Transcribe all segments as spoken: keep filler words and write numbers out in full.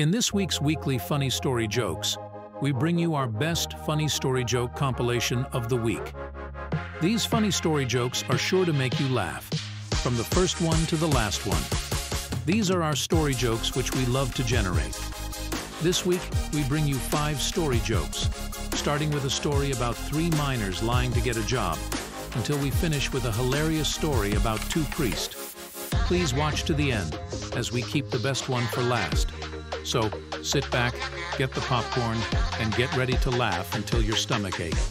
In this week's weekly Funny Story Jokes, we bring you our best funny story joke compilation of the week. These funny story jokes are sure to make you laugh, from the first one to the last one. These are our story jokes which we love to generate. This week, we bring you five story jokes, starting with a story about three miners lying to get a job, until we finish with a hilarious story about two priests. Please watch to the end, as we keep the best one for last. So, sit back, get the popcorn, and get ready to laugh until your stomach aches.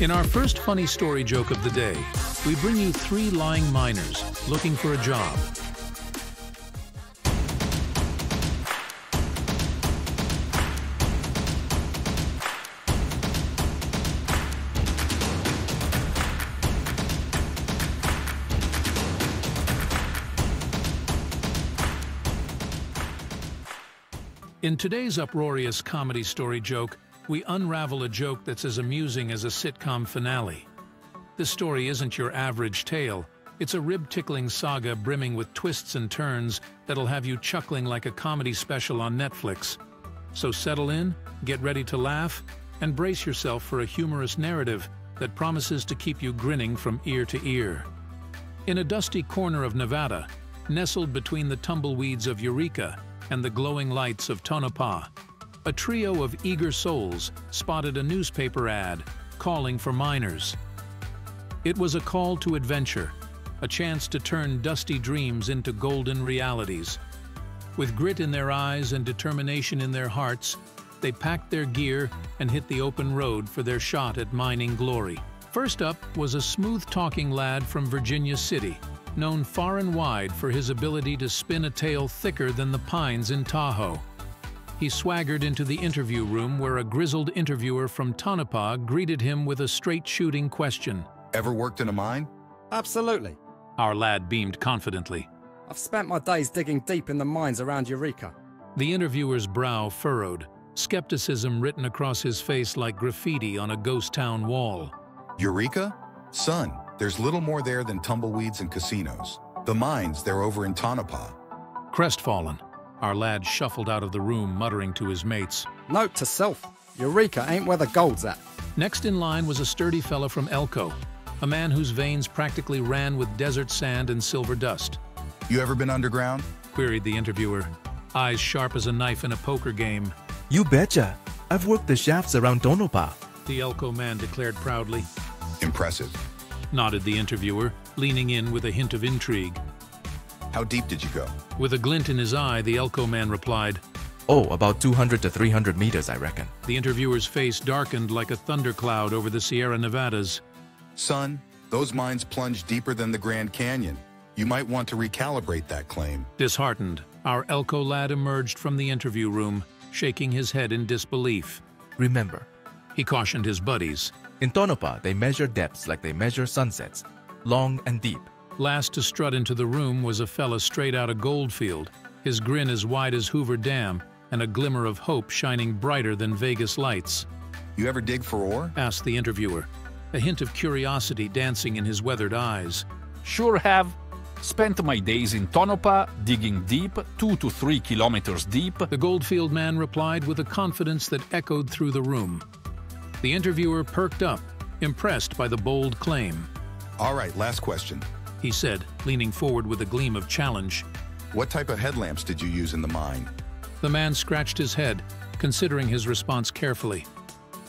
In our first funny story joke of the day, we bring you three lying miners looking for a job. In today's uproarious comedy story joke, we unravel a joke that's as amusing as a sitcom finale. This story isn't your average tale. It's a rib-tickling saga brimming with twists and turns that'll have you chuckling like a comedy special on Netflix. So settle in, get ready to laugh, and brace yourself for a humorous narrative that promises to keep you grinning from ear to ear. In a dusty corner of Nevada, nestled between the tumbleweeds of Eureka and the glowing lights of Tonopah, a trio of eager souls spotted a newspaper ad calling for miners. It was a call to adventure, a chance to turn dusty dreams into golden realities. With grit in their eyes and determination in their hearts, they packed their gear and hit the open road for their shot at mining glory. First up was a smooth-talking lad from Virginia City, known far and wide for his ability to spin a tale thicker than the pines in Tahoe. He swaggered into the interview room where a grizzled interviewer from Tonopah greeted him with a straight-shooting question. Ever worked in a mine? Absolutely. Our lad beamed confidently. I've spent my days digging deep in the mines around Eureka. The interviewer's brow furrowed, skepticism written across his face like graffiti on a ghost town wall. Eureka? Son, there's little more there than tumbleweeds and casinos. The mines, they're over in Tonopah. Crestfallen, our lad shuffled out of the room, muttering to his mates. Note to self, Eureka ain't where the gold's at. Next in line was a sturdy fella from Elko, a man whose veins practically ran with desert sand and silver dust. You ever been underground? Queried the interviewer, eyes sharp as a knife in a poker game. You betcha. I've worked the shafts around Tonopah, the Elko man declared proudly. Impressive, nodded the interviewer, leaning in with a hint of intrigue. How deep did you go? With a glint in his eye, the Elko man replied, Oh, about two hundred to three hundred meters, I reckon. The interviewer's face darkened like a thundercloud over the Sierra Nevadas. Son, those mines plunge deeper than the Grand Canyon. You might want to recalibrate that claim. Disheartened, our Elko lad emerged from the interview room, shaking his head in disbelief. Remember, he cautioned his buddies, in Tonopah, they measure depths like they measure sunsets, long and deep. Last to strut into the room was a fella straight out of Goldfield, his grin as wide as Hoover Dam and a glimmer of hope shining brighter than Vegas lights. You ever dig for ore? Asked the interviewer, a hint of curiosity dancing in his weathered eyes. Sure have. Spent my days in Tonopah, digging deep, two to three kilometers deep, the Goldfield man replied with a confidence that echoed through the room. The interviewer perked up, impressed by the bold claim. All right, last question, he said, leaning forward with a gleam of challenge. What type of headlamps did you use in the mine? The man scratched his head, considering his response carefully.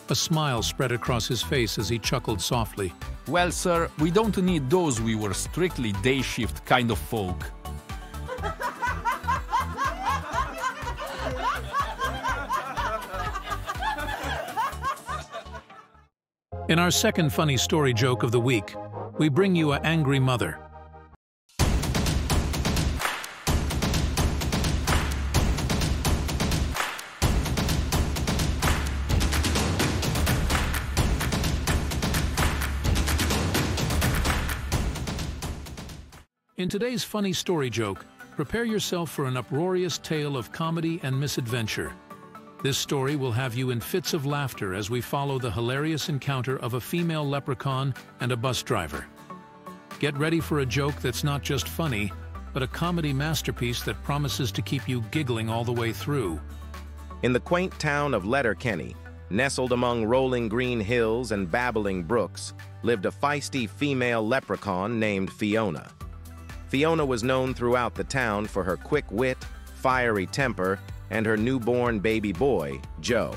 A smile spread across his face as he chuckled softly. Well, sir, we don't need those. We were strictly day shift kind of folk. In our second funny story joke of the week, we bring you an angry mother. In today's funny story joke, prepare yourself for an uproarious tale of comedy and misadventure. This story will have you in fits of laughter as we follow the hilarious encounter of a female leprechaun and a bus driver. Get ready for a joke that's not just funny, but a comedy masterpiece that promises to keep you giggling all the way through. In the quaint town of Letterkenny, nestled among rolling green hills and babbling brooks, lived a feisty female leprechaun named Fiona. Fiona was known throughout the town for her quick wit, fiery temper, and her newborn baby boy, Joe.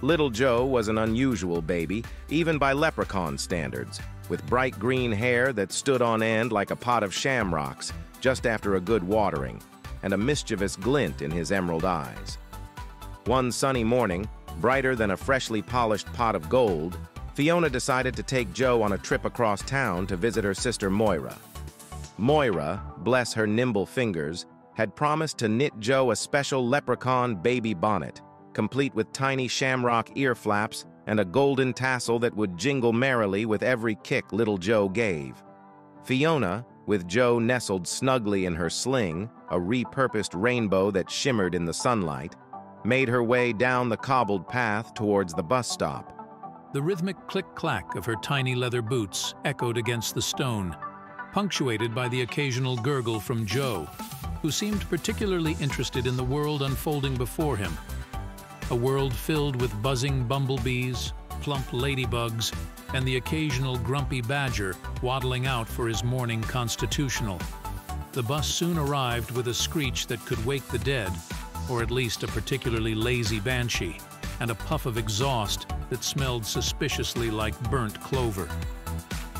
Little Joe was an unusual baby, even by leprechaun standards, with bright green hair that stood on end like a pot of shamrocks just after a good watering, and a mischievous glint in his emerald eyes. One sunny morning, brighter than a freshly polished pot of gold, Fiona decided to take Joe on a trip across town to visit her sister Moira. Moira, bless her nimble fingers, had promised to knit Joe a special leprechaun baby bonnet, complete with tiny shamrock ear flaps and a golden tassel that would jingle merrily with every kick little Joe gave. Fiona, with Joe nestled snugly in her sling, a repurposed rainbow that shimmered in the sunlight, made her way down the cobbled path towards the bus stop. The rhythmic click-clack of her tiny leather boots echoed against the stone, punctuated by the occasional gurgle from Joe, who seemed particularly interested in the world unfolding before him. A world filled with buzzing bumblebees, plump ladybugs, and the occasional grumpy badger waddling out for his morning constitutional. The bus soon arrived with a screech that could wake the dead, or at least a particularly lazy banshee, and a puff of exhaust that smelled suspiciously like burnt clover.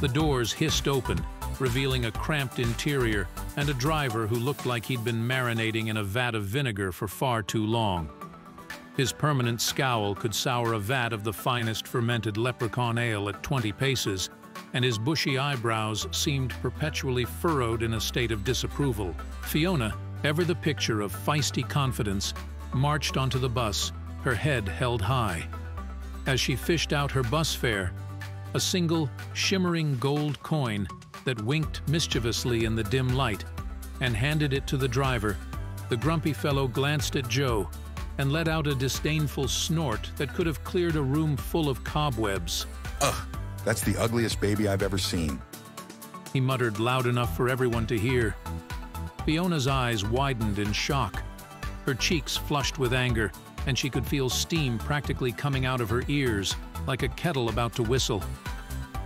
The doors hissed open, revealing a cramped interior and a driver who looked like he'd been marinating in a vat of vinegar for far too long. His permanent scowl could sour a vat of the finest fermented leprechaun ale at twenty paces, and his bushy eyebrows seemed perpetually furrowed in a state of disapproval. Fiona, ever the picture of feisty confidence, marched onto the bus, her head held high. As she fished out her bus fare, a single, shimmering gold coin that winked mischievously in the dim light, and handed it to the driver, the grumpy fellow glanced at Joe and let out a disdainful snort that could have cleared a room full of cobwebs. "Ugh, that's the ugliest baby I've ever seen," he muttered loud enough for everyone to hear. Fiona's eyes widened in shock. Her cheeks flushed with anger, and she could feel steam practically coming out of her ears, like a kettle about to whistle.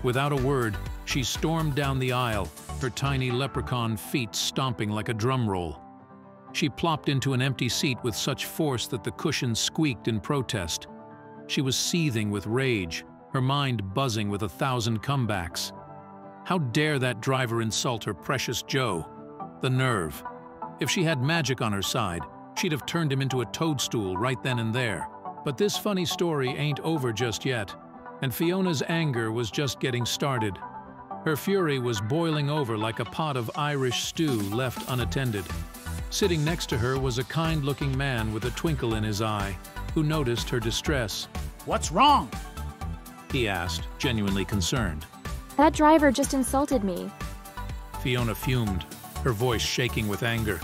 Without a word, she stormed down the aisle, her tiny leprechaun feet stomping like a drum roll. She plopped into an empty seat with such force that the cushion squeaked in protest. She was seething with rage, her mind buzzing with a thousand comebacks. How dare that driver insult her precious Joe? The nerve. If she had magic on her side, she'd have turned him into a toadstool right then and there. But this funny story ain't over just yet, and Fiona's anger was just getting started. Her fury was boiling over like a pot of Irish stew left unattended. Sitting next to her was a kind-looking man with a twinkle in his eye, who noticed her distress. "What's wrong?" he asked, genuinely concerned. "That driver just insulted me," Fiona fumed, her voice shaking with anger.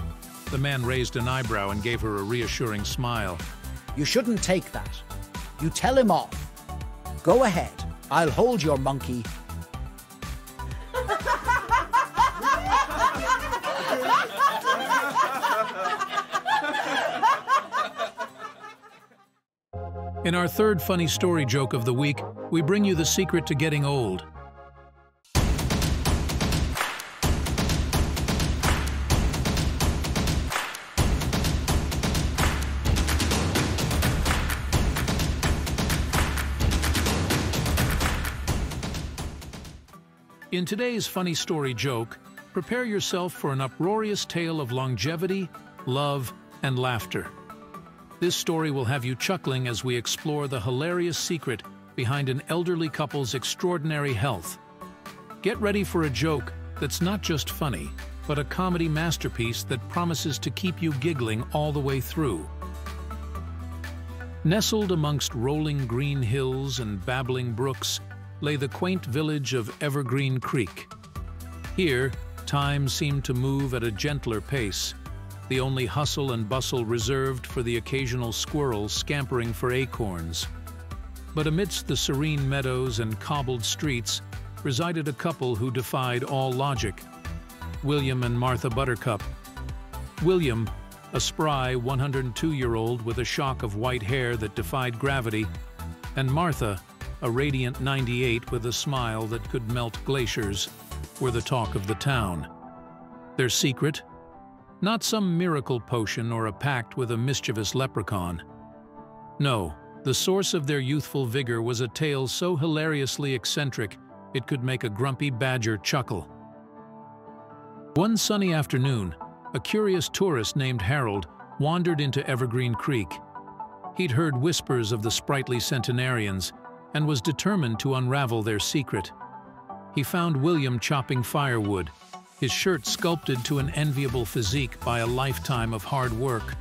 The man raised an eyebrow and gave her a reassuring smile. "You shouldn't take that. You tell him off. Go ahead. I'll hold your monkey." In our third funny story joke of the week, we bring you the secret to getting old. In today's funny story joke, prepare yourself for an uproarious tale of longevity, love, and laughter. This story will have you chuckling as we explore the hilarious secret behind an elderly couple's extraordinary health. Get ready for a joke that's not just funny, but a comedy masterpiece that promises to keep you giggling all the way through. Nestled amongst rolling green hills and babbling brooks, lay the quaint village of Evergreen Creek. Here, time seemed to move at a gentler pace, the only hustle and bustle reserved for the occasional squirrel scampering for acorns. But amidst the serene meadows and cobbled streets resided a couple who defied all logic. William and Martha Buttercup. William, a spry one hundred two-year-old with a shock of white hair that defied gravity, and Martha, a radiant ninety-eight with a smile that could melt glaciers, were the talk of the town. Their secret? Not some miracle potion or a pact with a mischievous leprechaun. No, the source of their youthful vigor was a tale so hilariously eccentric it could make a grumpy badger chuckle. One sunny afternoon, a curious tourist named Harold wandered into Evergreen Creek. He'd heard whispers of the sprightly centenarians and was determined to unravel their secret. He found William chopping firewood, his shirt sculpted to an enviable physique by a lifetime of hard work.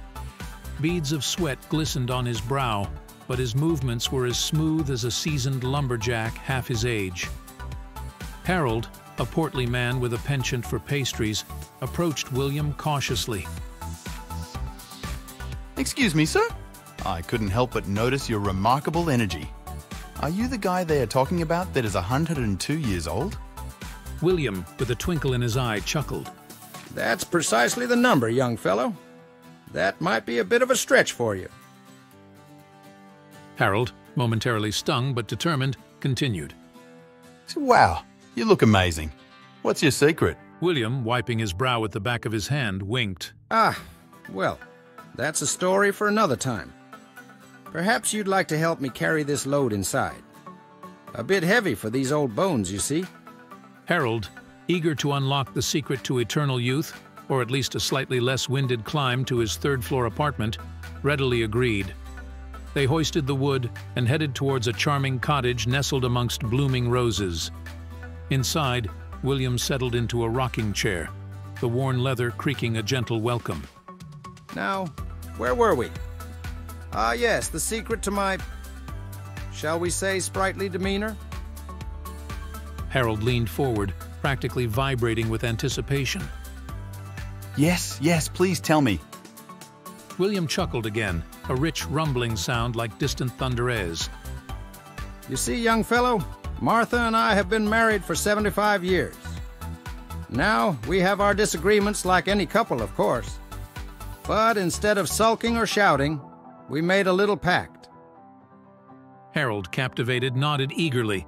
Beads of sweat glistened on his brow, but his movements were as smooth as a seasoned lumberjack half his age. Harold, a portly man with a penchant for pastries, approached William cautiously. "Excuse me, sir. I couldn't help but notice your remarkable energy. Are you the guy they are talking about that is one hundred two years old?" William, with a twinkle in his eye, chuckled. "That's precisely the number, young fellow. That might be a bit of a stretch for you." Harold, momentarily stung but determined, continued. "Wow, you look amazing. What's your secret?" William, wiping his brow with the back of his hand, winked. "Ah, well, that's a story for another time. Perhaps you'd like to help me carry this load inside. A bit heavy for these old bones, you see." Harold, eager to unlock the secret to eternal youth, or at least a slightly less winded climb to his third-floor apartment, readily agreed. They hoisted the wood and headed towards a charming cottage nestled amongst blooming roses. Inside, William settled into a rocking chair, the worn leather creaking a gentle welcome. "Now, where were we? Ah, yes, the secret to my, shall we say, sprightly demeanor?" Harold leaned forward, practically vibrating with anticipation. "Yes, yes, please tell me." William chuckled again, a rich rumbling sound like distant thunderous. "You see, young fellow, Martha and I have been married for seventy-five years. Now, we have our disagreements like any couple, of course. But instead of sulking or shouting, we made a little pact." Harold, captivated, nodded eagerly.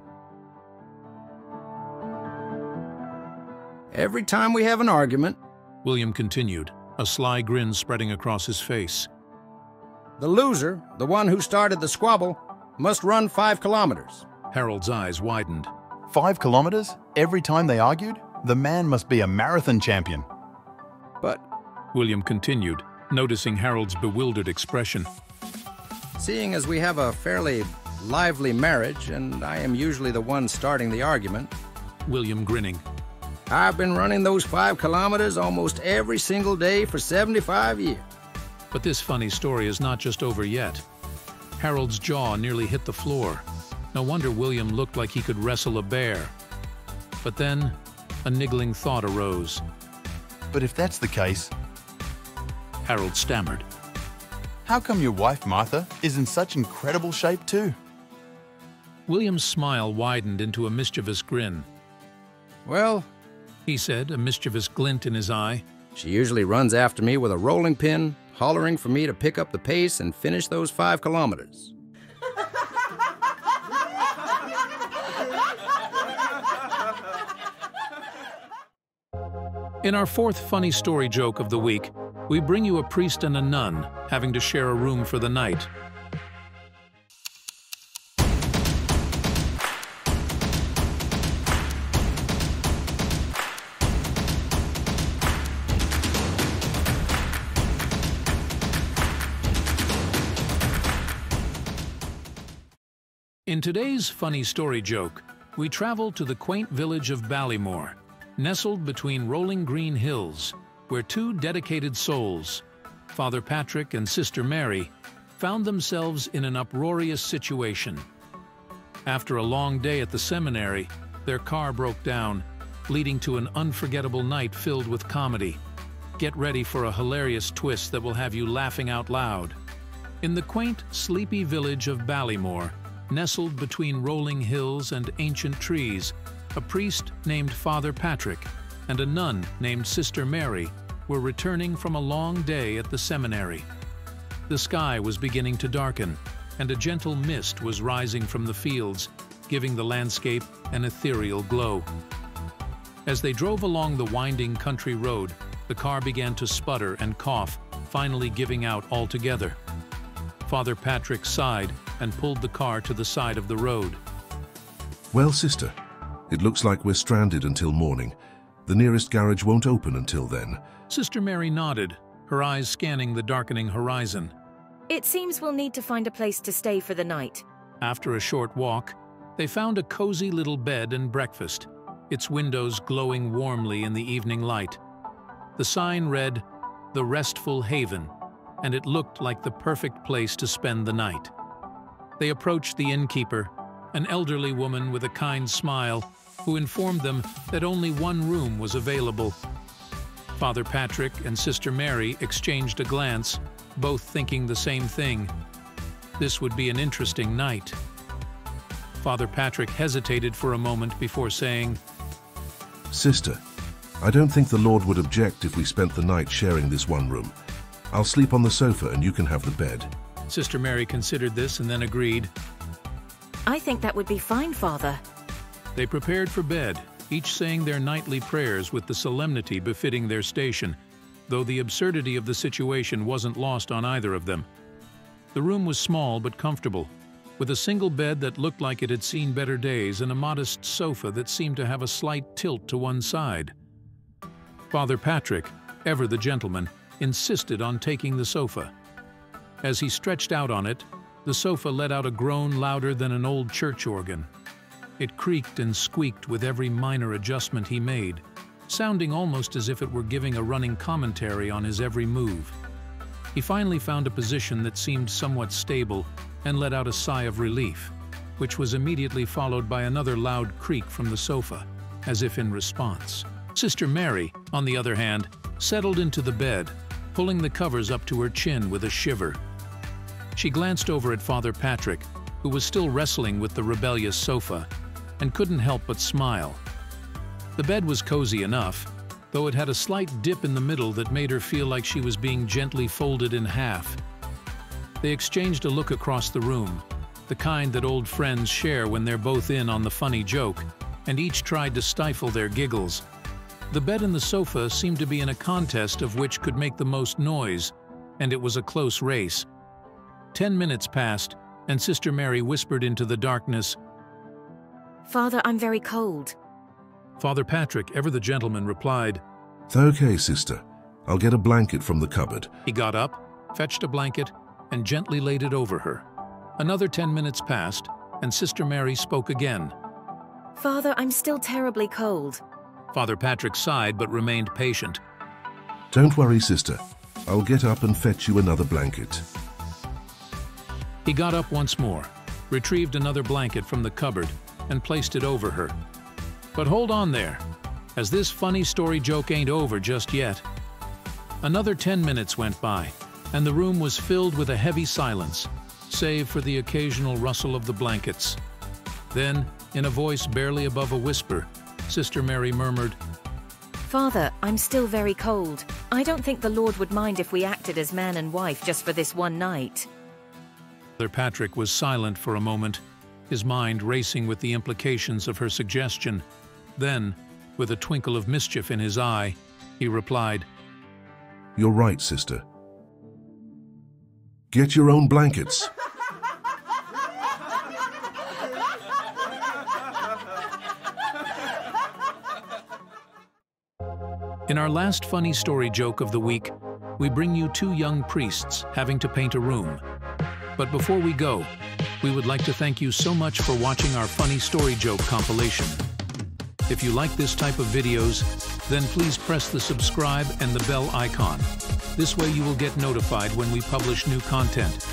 "Every time we have an argument," William continued, a sly grin spreading across his face, "the loser, the one who started the squabble, must run five kilometers." Harold's eyes widened. "Five kilometers? Every time they argued? The man must be a marathon champion." "But," William continued, noticing Harold's bewildered expression, "seeing as we have a fairly lively marriage and I am usually the one starting the argument," William grinning, "I've been running those five kilometers almost every single day for seventy-five years." But this funny story is not just over yet. Harold's jaw nearly hit the floor. No wonder William looked like he could wrestle a bear. But then, a niggling thought arose. "But if that's the case," Harold stammered, "how come your wife, Martha, is in such incredible shape too?" William's smile widened into a mischievous grin. "Well," he said, a mischievous glint in his eye, "she usually runs after me with a rolling pin, hollering for me to pick up the pace and finish those five kilometers." In our fourth funny story joke of the week, we bring you a priest and a nun having to share a room for the night. In today's funny story joke, we travel to the quaint village of Ballymore, nestled between rolling green hills, where two dedicated souls, Father Patrick and Sister Mary, found themselves in an uproarious situation. After a long day at the seminary, their car broke down, leading to an unforgettable night filled with comedy. Get ready for a hilarious twist that will have you laughing out loud. In the quaint, sleepy village of Ballymore, nestled between rolling hills and ancient trees, a priest named Father Patrick and a nun named Sister Mary were returning from a long day at the seminary. The sky was beginning to darken, and a gentle mist was rising from the fields, giving the landscape an ethereal glow. As they drove along the winding country road, the car began to sputter and cough, finally giving out altogether. Father Patrick sighed and pulled the car to the side of the road. "Well, sister, it looks like we're stranded until morning. The nearest garage won't open until then." Sister Mary nodded, her eyes scanning the darkening horizon. "It seems we'll need to find a place to stay for the night." After a short walk, they found a cozy little bed and breakfast, its windows glowing warmly in the evening light. The sign read, "The Restful Haven," and it looked like the perfect place to spend the night. They approached the innkeeper, an elderly woman with a kind smile, who informed them that only one room was available. Father Patrick and Sister Mary exchanged a glance, both thinking the same thing. This would be an interesting night. Father Patrick hesitated for a moment before saying, "Sister, I don't think the Lord would object if we spent the night sharing this one room. I'll sleep on the sofa and you can have the bed." Sister Mary considered this and then agreed. "I think that would be fine, Father." They prepared for bed, each saying their nightly prayers with the solemnity befitting their station, though the absurdity of the situation wasn't lost on either of them. The room was small but comfortable, with a single bed that looked like it had seen better days and a modest sofa that seemed to have a slight tilt to one side. Father Patrick, ever the gentleman, insisted on taking the sofa. As he stretched out on it, the sofa let out a groan louder than an old church organ. It creaked and squeaked with every minor adjustment he made, sounding almost as if it were giving a running commentary on his every move. He finally found a position that seemed somewhat stable and let out a sigh of relief, which was immediately followed by another loud creak from the sofa, as if in response. Sister Mary, on the other hand, settled into the bed, pulling the covers up to her chin with a shiver. She glanced over at Father Patrick, who was still wrestling with the rebellious sofa, and couldn't help but smile. The bed was cozy enough, though it had a slight dip in the middle that made her feel like she was being gently folded in half. They exchanged a look across the room, the kind that old friends share when they're both in on the funny joke, and each tried to stifle their giggles. The bed and the sofa seemed to be in a contest of which could make the most noise, and it was a close race. Ten minutes passed, and Sister Mary whispered into the darkness, "Father, I'm very cold." Father Patrick, ever the gentleman, replied, "It's okay, sister. I'll get a blanket from the cupboard." He got up, fetched a blanket, and gently laid it over her. Another ten minutes passed, and Sister Mary spoke again. "Father, I'm still terribly cold." Father Patrick sighed but remained patient. "Don't worry, sister. I'll get up and fetch you another blanket." He got up once more, retrieved another blanket from the cupboard, and placed it over her. But hold on there, as this funny story joke ain't over just yet. Another ten minutes went by, and the room was filled with a heavy silence, save for the occasional rustle of the blankets. Then, in a voice barely above a whisper, Sister Mary murmured, "Father, I'm still very cold. I don't think the Lord would mind if we acted as man and wife just for this one night." Father Patrick was silent for a moment, his mind racing with the implications of her suggestion. Then, with a twinkle of mischief in his eye, he replied, "You're right, sister. Get your own blankets." In our last funny story joke of the week, we bring you two young priests having to paint a room. But before we go, we would like to thank you so much for watching our funny story joke compilation. If you like this type of videos, then please press the subscribe and the bell icon. This way you will get notified when we publish new content.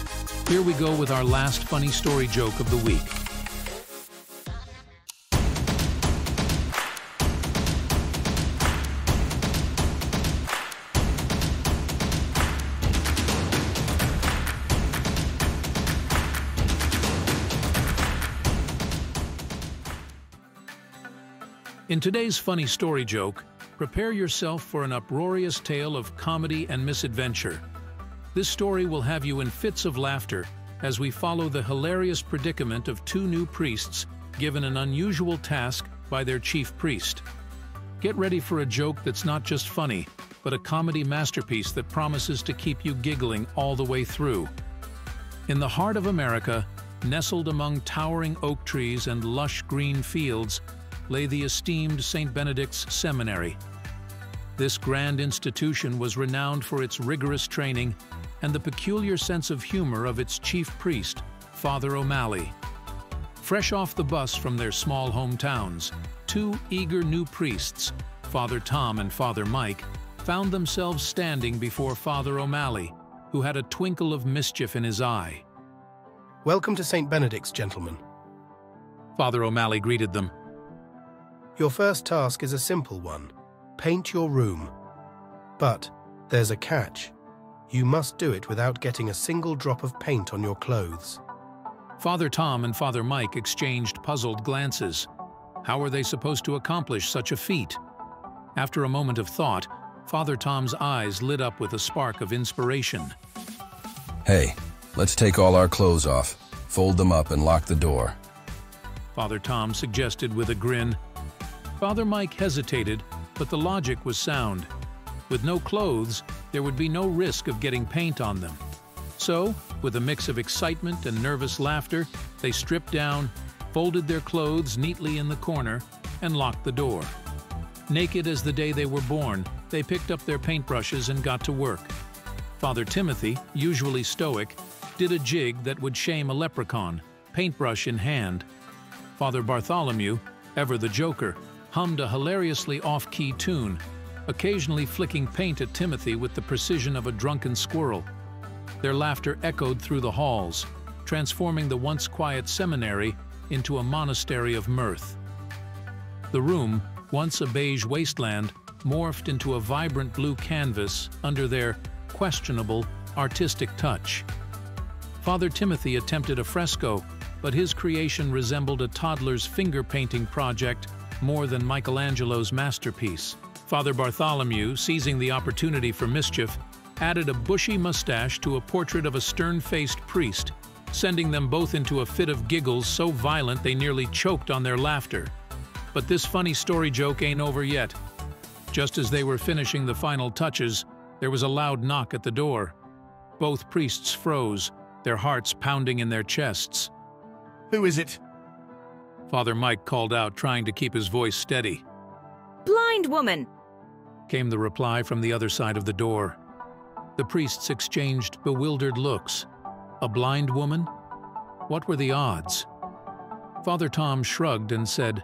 Here we go with our last funny story joke of the week. In today's funny story joke, prepare yourself for an uproarious tale of comedy and misadventure. This story will have you in fits of laughter as we follow the hilarious predicament of two new priests given an unusual task by their chief priest. Get ready for a joke that's not just funny, but a comedy masterpiece that promises to keep you giggling all the way through. In the heart of America, nestled among towering oak trees and lush green fields, lay the esteemed Saint Benedict's Seminary. This grand institution was renowned for its rigorous training and the peculiar sense of humor of its chief priest, Father O'Malley. Fresh off the bus from their small hometowns, two eager new priests, Father Tom and Father Mike, found themselves standing before Father O'Malley, who had a twinkle of mischief in his eye. "Welcome to Saint Benedict's, gentlemen," Father O'Malley greeted them. "Your first task is a simple one. Paint your room. But there's a catch. You must do it without getting a single drop of paint on your clothes." Father Tom and Father Mike exchanged puzzled glances. How were they supposed to accomplish such a feat? After a moment of thought, Father Tom's eyes lit up with a spark of inspiration. "Hey, let's take all our clothes off, fold them up and lock the door," Father Tom suggested with a grin. Father Mike hesitated, but the logic was sound. With no clothes, there would be no risk of getting paint on them. So, with a mix of excitement and nervous laughter, they stripped down, folded their clothes neatly in the corner, and locked the door. Naked as the day they were born, they picked up their paintbrushes and got to work. Father Timothy, usually stoic, did a jig that would shame a leprechaun, paintbrush in hand. Father Bartholomew, ever the joker, hummed a hilariously off-key tune, occasionally flicking paint at Timothy with the precision of a drunken squirrel. Their laughter echoed through the halls, transforming the once quiet seminary into a monastery of mirth. The room, once a beige wasteland, morphed into a vibrant blue canvas under their questionable artistic touch. Father Timothy attempted a fresco, but his creation resembled a toddler's finger painting project more than Michelangelo's masterpiece. Father Bartholomew, seizing the opportunity for mischief, added a bushy mustache to a portrait of a stern-faced priest, sending them both into a fit of giggles so violent they nearly choked on their laughter. But this funny story joke ain't over yet. Just as they were finishing the final touches, there was a loud knock at the door. Both priests froze, their hearts pounding in their chests. "Who is it?" Father Mike called out, trying to keep his voice steady. "Blind woman," came the reply from the other side of the door. The priests exchanged bewildered looks. A blind woman? What were the odds? Father Tom shrugged and said,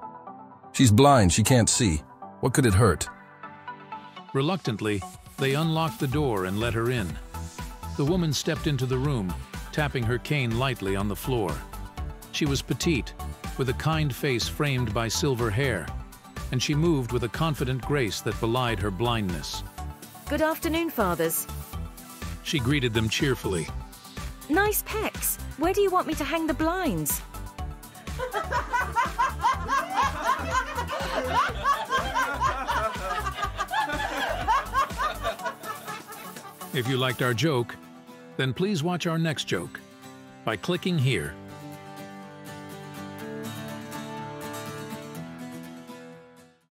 "She's blind, she can't see. What could it hurt?" Reluctantly, they unlocked the door and let her in. The woman stepped into the room, tapping her cane lightly on the floor. She was petite, with a kind face framed by silver hair, and she moved with a confident grace that belied her blindness. "Good afternoon, fathers," she greeted them cheerfully. "Nice pecs. Where do you want me to hang the blinds?" If you liked our joke, then please watch our next joke by clicking here.